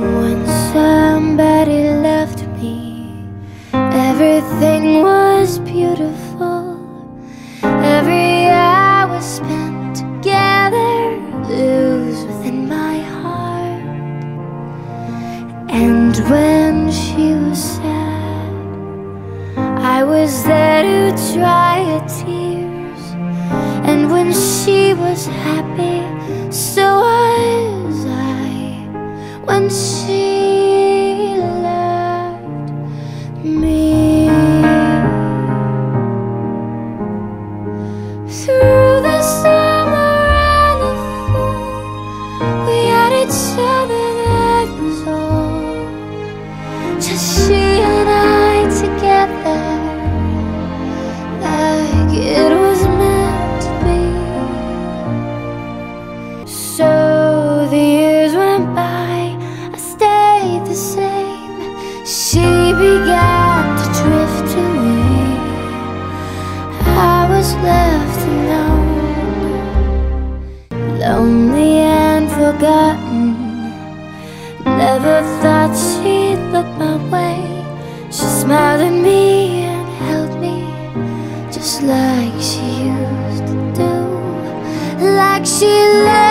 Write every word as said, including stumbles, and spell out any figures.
When somebody left me, everything was beautiful. Every hour spent together lives within my heart. And when she was sad, I was there to dry her tears. And when she was happy, so was I. When she left me, through the summer and the fall, we had each other, that was all. Just she and I together, like it was meant to be. So the years went by, the same. She began to drift away. I was left alone, lonely and forgotten. Never thought she'd look my way. She smiled at me and held me, just like she used to do, like she loved me.